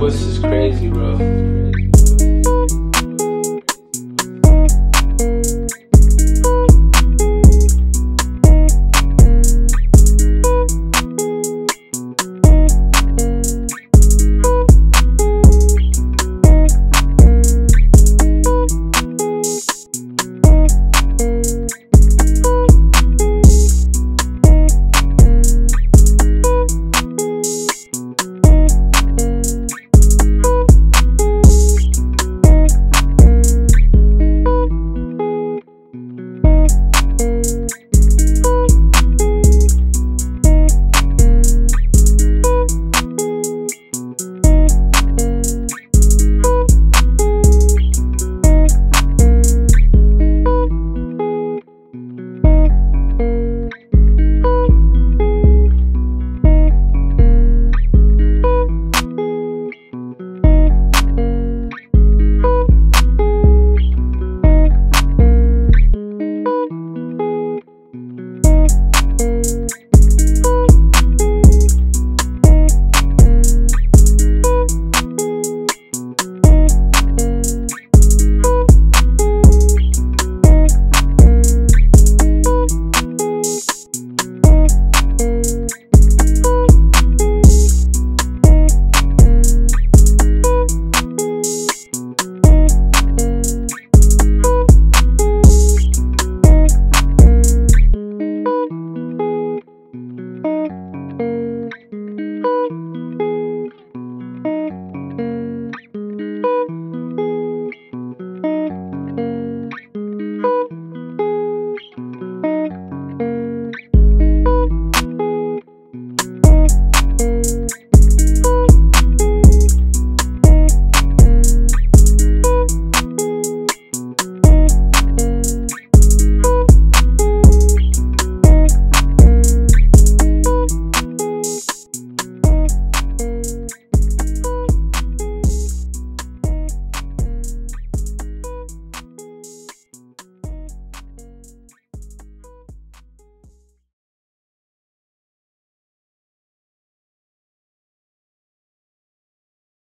This is crazy, bro.